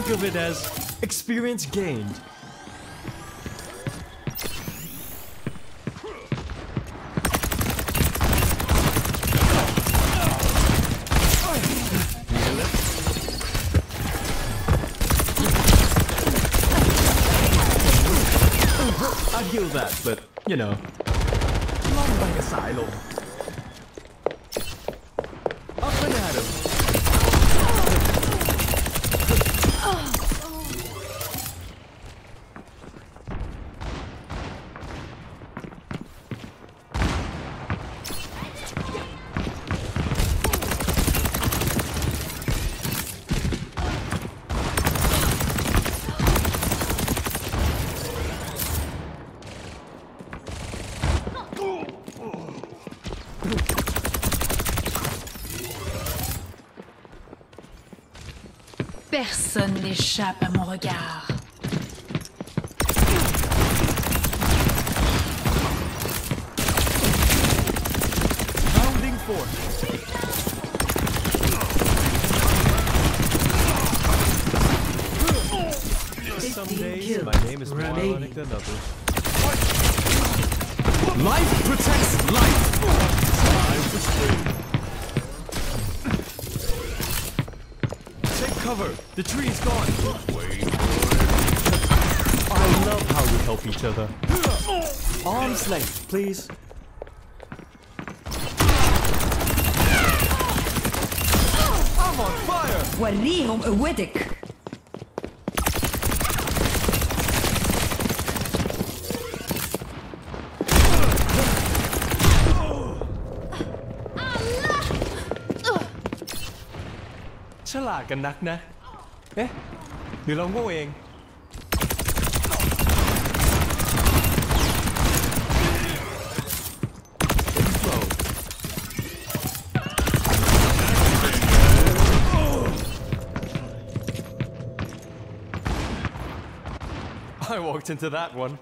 think of it as experience gained. I'd heal that, but, you know, long like a silo. Up and at him. Personne n'échappe à mon regard. Rounding four. Some days my name is more ironic than others. Life protects life. Time to spring. Cover. The tree's gone. I love how we help each other. Arms length, please. I'm on fire. Walim Weddick. Can knock na. Eh? You long going. I walked into that one.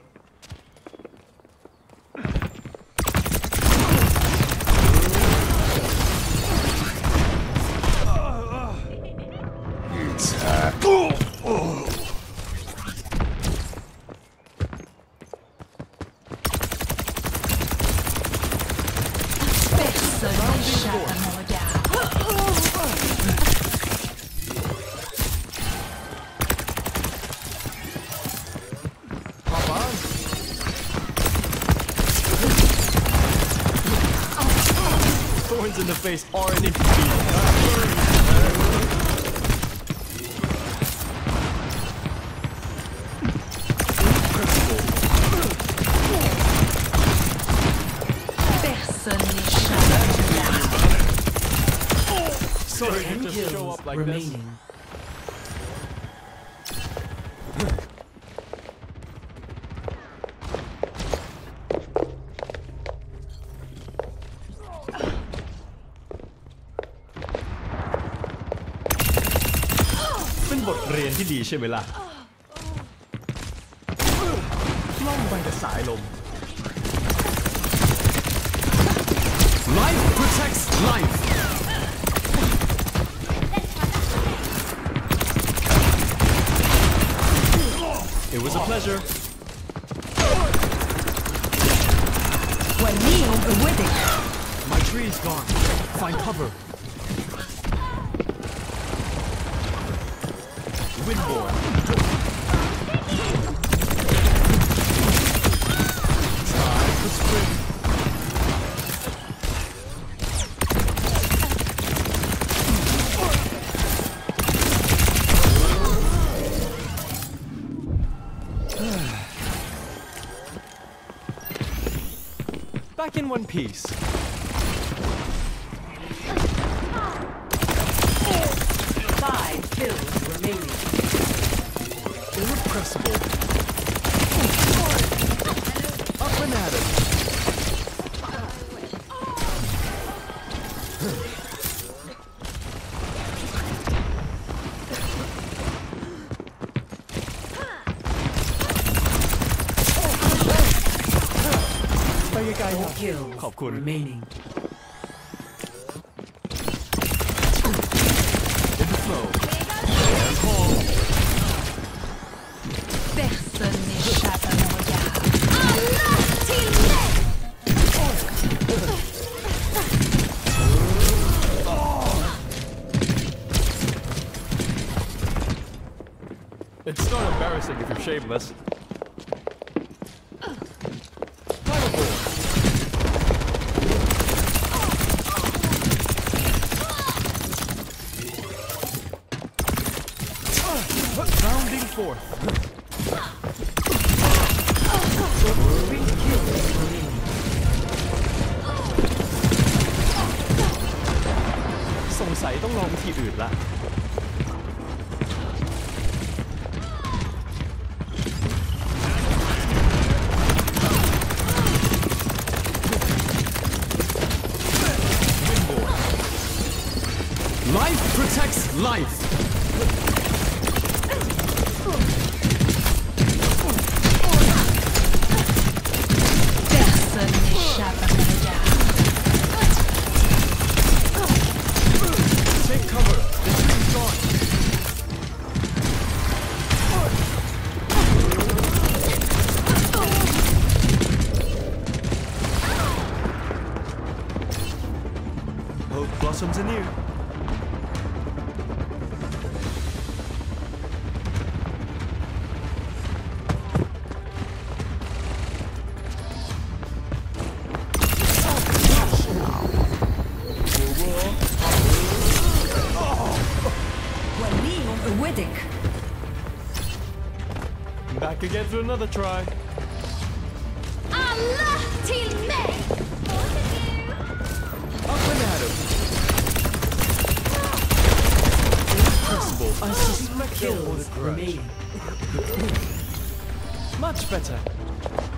Thorns in the face are an inconvenience. Sorry to just show up like remaining. This. Been bot rein ที่ดีใช่ไหมล่ะ ล่องไปกับสายลม Life protects life. It was a pleasure. My tree is gone. Find cover. Windborne. Time for spring. Back in one piece. Kills remaining. In the flow. saving us. Rounding forth. สงสัยต้องลองวิธีอื่นละ Life protects life. Personne n'échappe à mon regard. Take cover. The shooting's gone. Hope blossoms anew. Back again for another try. Allah till me. Up and at him. Impossible. I suspect kills me. Much better.